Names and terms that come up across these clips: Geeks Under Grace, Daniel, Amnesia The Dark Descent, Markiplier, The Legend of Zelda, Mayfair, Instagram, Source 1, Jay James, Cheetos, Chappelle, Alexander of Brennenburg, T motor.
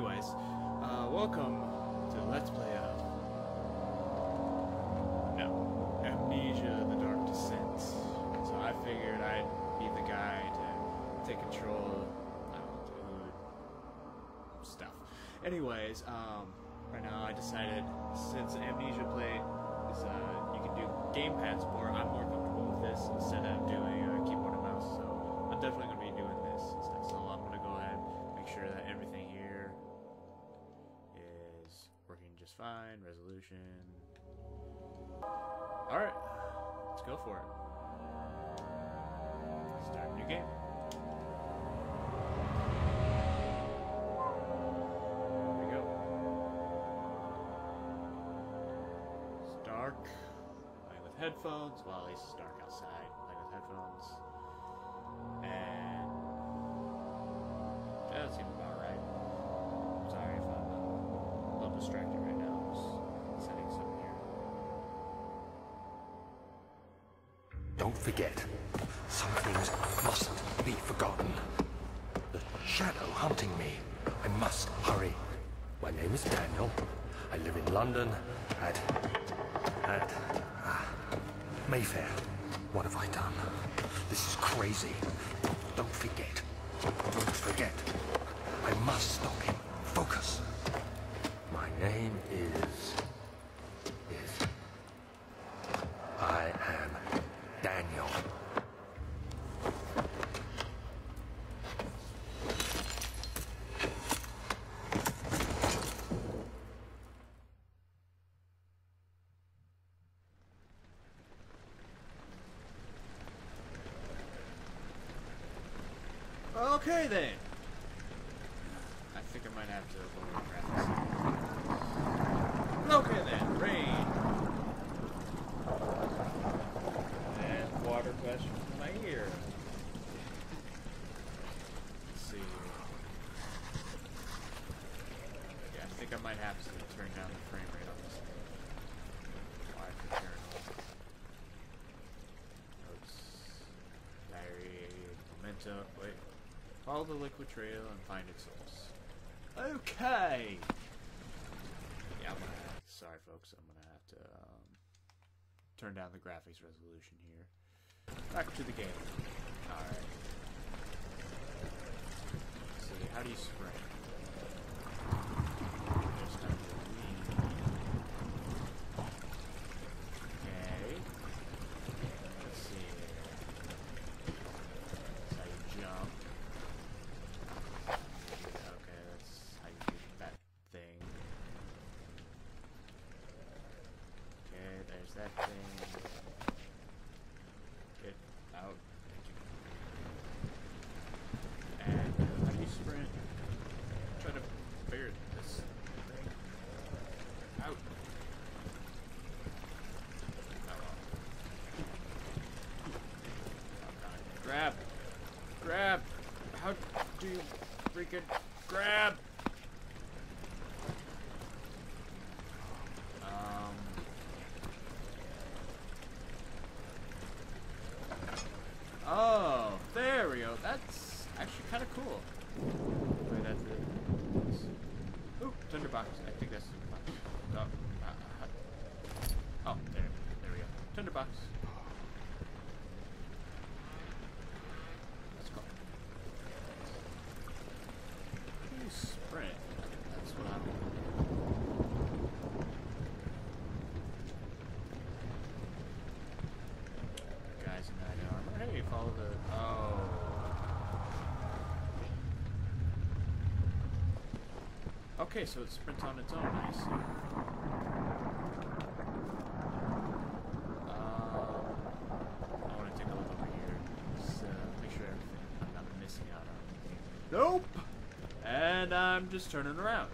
Anyways, welcome to Let's Play of... No. Amnesia The Dark Descent. So I figured I'd be the guy to take control of... stuff. Anyways, right now I decided, since Amnesia Play is, you can do gamepads more, I'm more comfortable with this instead of doing a keyboard and mouse, so I'm definitely going to be doing this and stuff. So I'm going to go ahead and make sure that everything here is working just fine, resolution. Alright, let's go for it. Start a new game. Headphones, well, at least it's dark outside, like with headphones, and that seems about right. I'm sorry if I'm a little distracted right now, I'm just setting something here. Don't forget, some things mustn't be forgotten. The shadow hunting me, I must hurry. My name is Daniel, I live in London at Mayfair. What have I done? This is crazy. Don't forget. Don't forget. I must stop him. Focus. My name is... I am Daniel. Okay then. I think I might have to lower graphics. Okay then, rain. And water gushing from my ear. Let's see. Yeah, I think I might have to turn down the frame rate on this thing. Why for journal? Notes. Diary. Memento. Wait. Follow the liquid trail and find its source. Okay! Yeah, sorry folks, I'm gonna have to turn down the graphics resolution here. Back to the game. Alright. Let's see, how do you spray? There's time to leave. Okay. Let's see here. That's how you jump. That thing. Get out. And how do you sprint? Try to figure this thing out. Oh well. Oh, grab! Grab! How do you freaking grab? Oh, there we go. That's actually kind of cool. Wait, that's it. Ooh, Thunderbox. I think that's Thunderbox. Oh, there we go. Thunderbox. That's cool. You sprint. That's what I'm doing. Guys in that armor. Hey, follow the... Oh. Okay, so it sprints on its own, I see. I want to take a look over here. Just make sure everything... I'm not missing out on anything. Nope! And I'm just turning around.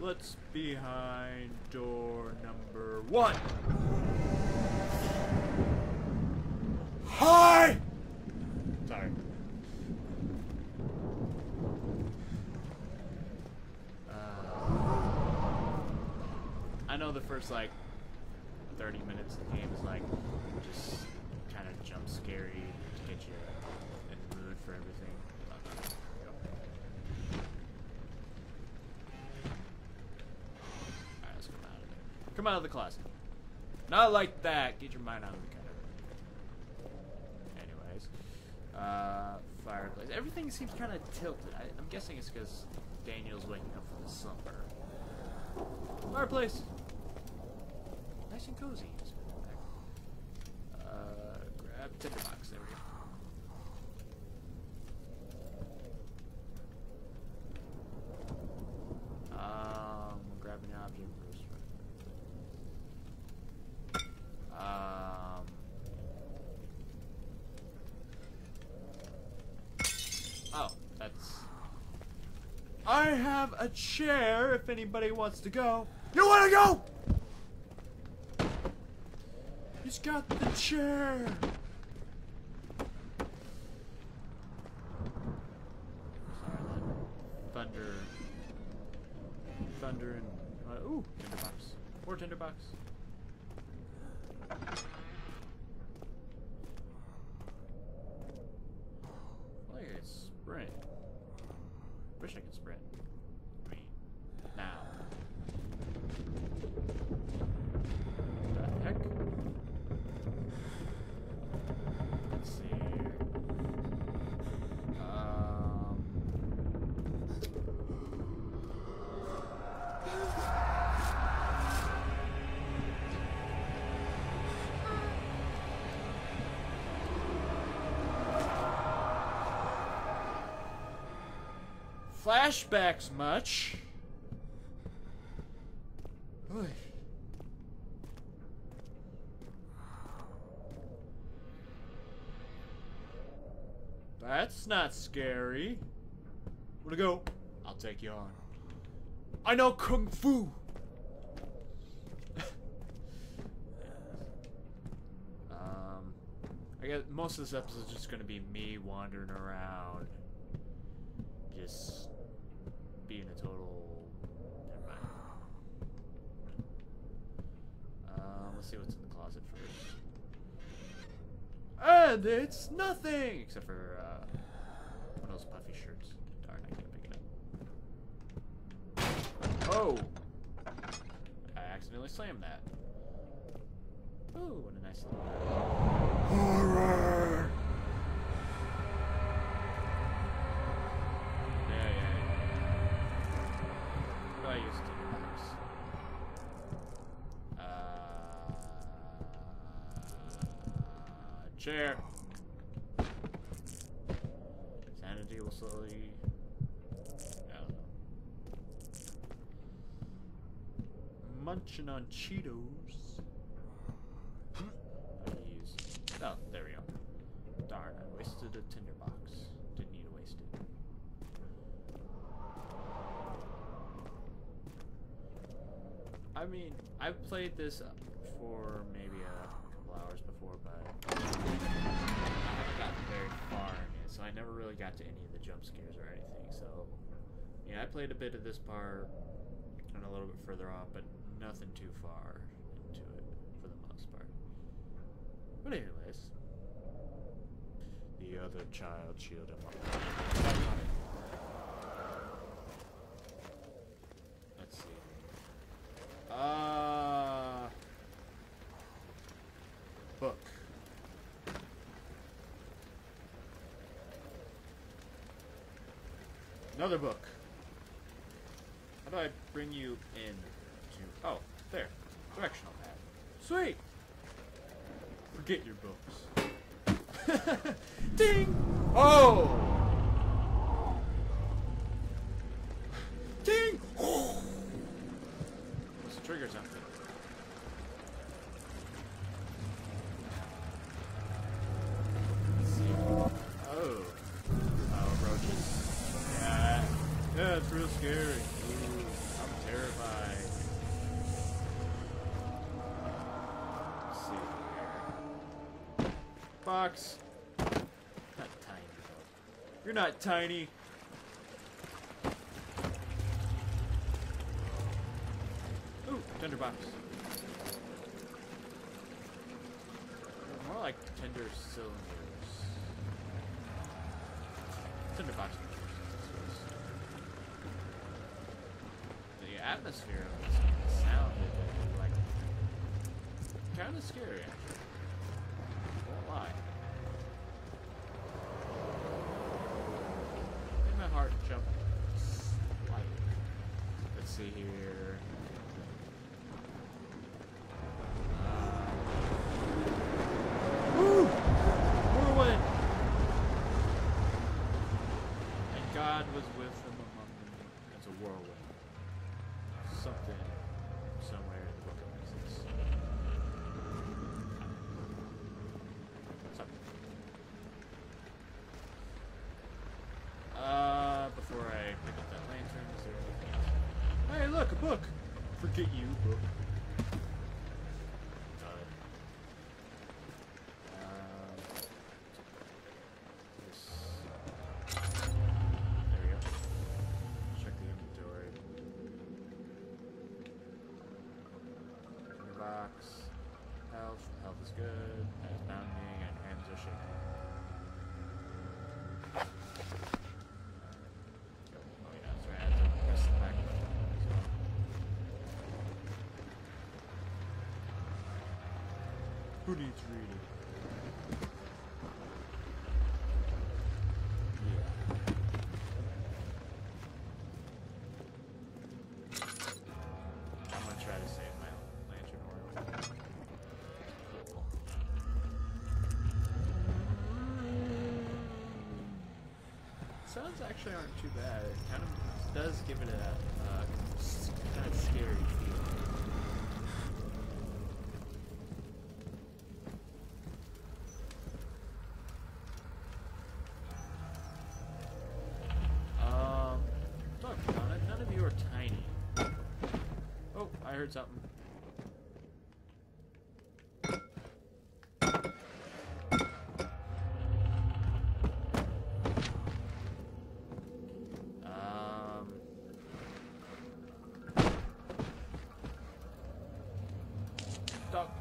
Let's behind door number 1. Hi! Sorry. I know the first, like, 30 minutes of the game is, like, just kind of jump scary to get out of the closet. Not like that. Get your mind out of the closet. Anyways. Fireplace. Everything seems kind of tilted. I'm guessing it's because Daniel's waking up from his slumber. Fireplace. Nice and cozy. Grab tinderbox. There we go. Grab an object. Oh, that's... I have a chair if anybody wants to go. You wanna go? He's got the chair. Sorry, thunder and ooh, tinderbox. More tinderbox. I can sprint. Wish I could sprint. I mean, now. The heck? Let's see here. Flashbacks much. Oy. That's not scary. Wanna go? I'll take you on. I know Kung Fu! I guess most of this episode is just gonna be me wandering around. Just being a total. Never mind. Let's see what's in the closet first. And it's nothing! Except for one of those puffy shirts. Darn, I can't pick it up. Oh! I accidentally slammed that. Oh, what a nice little. Horror! I used tinderbox. Chair. Sanity will slowly. I don't know. Munching on Cheetos. How do you use? Oh, there we go. Darn, I wasted a tinderbox. Didn't need to waste it. I mean, I've played this for maybe a couple hours before, but I haven't gotten very far in it, so I never really got to any of the jump scares or anything. So, yeah, I played a bit of this part and a little bit further on, but nothing too far into it for the most part. But anyways, the other child shielded him up. Let's see. Book. Another book. How do I bring you in to... Oh, there. Directional pad. Sweet! Forget your books. Ding! Oh! Ding! Oh! Triggers something. Let's see. Oh. Oh, roaches. Yeah. Yeah, it's real scary. Ooh, I'm terrified. Let's see here. Fox. Not tiny, though. You're not tiny. Tinderbox. More like tinder cylinders. Tinderbox. The atmosphere of this sound is like kind of scary, actually. I won't lie. Made my heart jump slightly. Let's see here. Woo! Whirlwind! And God was with him among them. That's a whirlwind. Something somewhere in the book of Exodus. Before I pick up that lantern, is there anything else? Hey, look, a book! Forget you, book. Who needs reading? Yeah. I'm gonna try to save my lantern oil. Cool. Sounds actually aren't too bad. It kind of does give it a kind of scary feel. I heard something. Stop.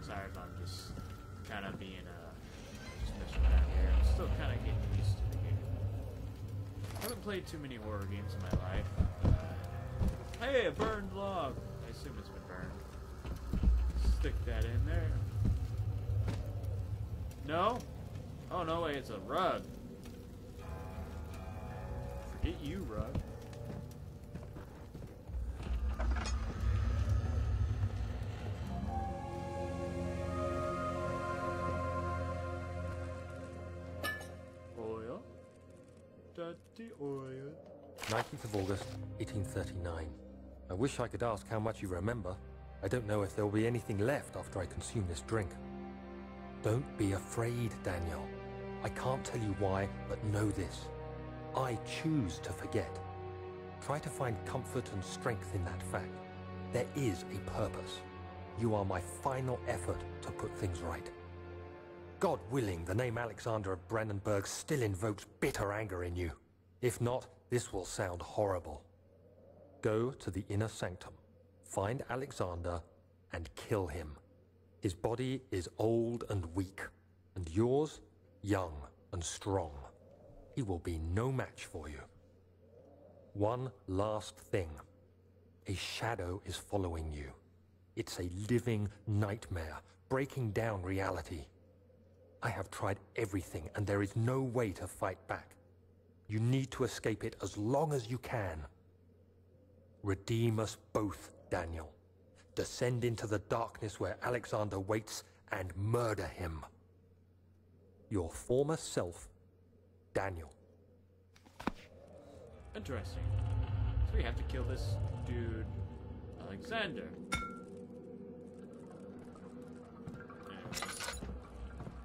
Sorry if I'm just kind of being just messing around here. I'm still kind of getting used to the game. I haven't played too many horror games in my life. Hey, a burned log! I assume it's been burned. Stick that in there. No? Oh, no way, it's a rug. Forget you, rug. Oil. Dirty oil. 19th of August, 1839. I wish I could ask how much you remember. I don't know if there will be anything left after I consume this drink. Don't be afraid, Daniel. I can't tell you why, but know this. I choose to forget. Try to find comfort and strength in that fact. There is a purpose. You are my final effort to put things right. God willing, the name Alexander of Brennenburg still invokes bitter anger in you. If not, this will sound horrible. Go to the inner sanctum, find Alexander, and kill him. His body is old and weak, and yours, young and strong. He will be no match for you. One last thing. A shadow is following you. It's a living nightmare, breaking down reality. I have tried everything, and there is no way to fight back. You need to escape it as long as you can. Redeem us both, Daniel. Descend into the darkness where Alexander waits and murder him. Your former self, Daniel. Interesting. So we have to kill this dude, Alexander. Anyways,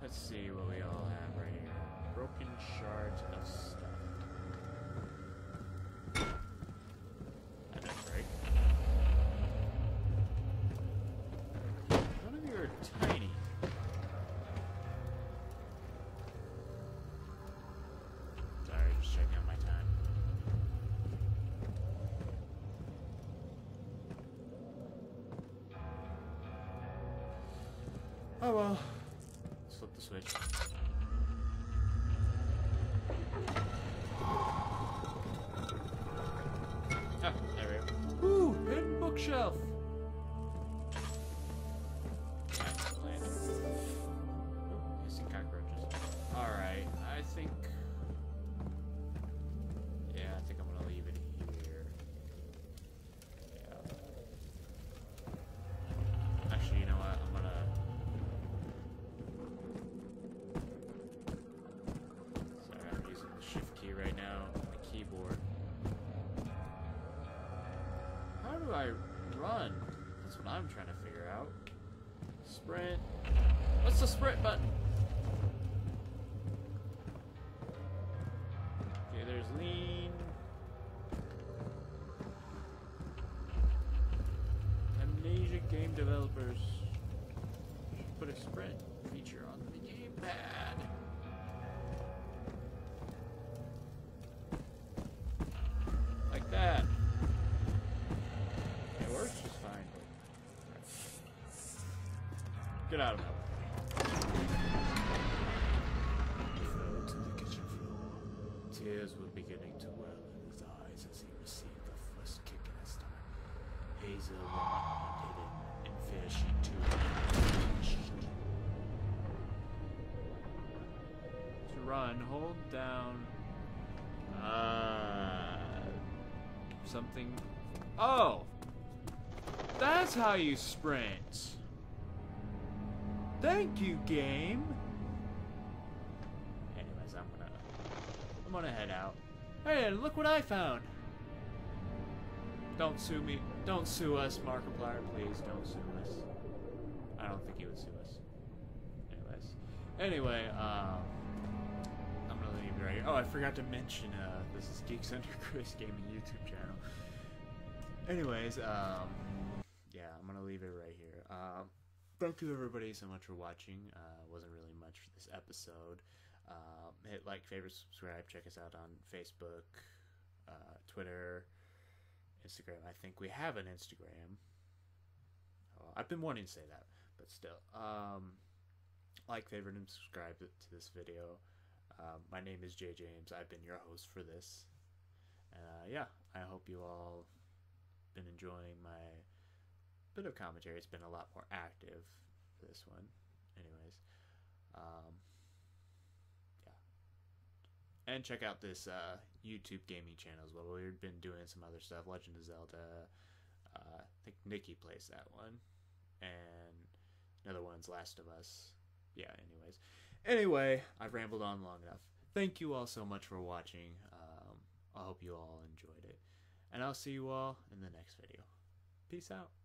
let's see what we all have right here. Broken shards of stuff. Tiny. Sorry, just checking out my time. Oh well. Let's flip the switch. Oh, there we go. Ooh, hidden bookshelf. think... yeah, I think I'm gonna leave it here. Yeah. Actually, you know what? I'm gonna... sorry, I'm using the shift key right now on the keyboard. How do I run? That's what I'm trying to figure out. Sprint. What's the sprint button? Okay, there's lean. Amnesia game developers should put a sprint feature on the gamepad. Like that. It works just fine. Get out of it. Tears were beginning to well in his eyes as he received the first kick in his stomach. Hazel went unhidden. In fear she too. To run, hold down... something... oh! That's how you sprint! Thank you, game! Anyways, I'm gonna head out. Hey, look what I found! Don't sue me. Don't sue us, Markiplier. Please don't sue us. I don't think he would sue us. Anyways. Anyway, I'm gonna leave it right here. Oh, I forgot to mention, this is Geeks Under Grace Gaming YouTube channel. Anyways, yeah, I'm gonna leave it right here. Thank you everybody so much for watching. Wasn't really much for this episode. Hit like, favorite, subscribe, check us out on Facebook, Twitter, Instagram. I think we have an Instagram. Oh, I've been wanting to say that, but still. Like, favorite, and subscribe to this video. My name is Jay James. I've been your host for this. Yeah, I hope you all been enjoying my bit of commentary. It's been a lot more active for this one. Anyways. And check out this YouTube gaming channel as well. We've been doing some other stuff. Legend of Zelda. I think Nikki plays that one. And another one's Last of Us. Yeah, anyways. Anyway, I've rambled on long enough. Thank you all so much for watching. I hope you all enjoyed it. And I'll see you all in the next video. Peace out.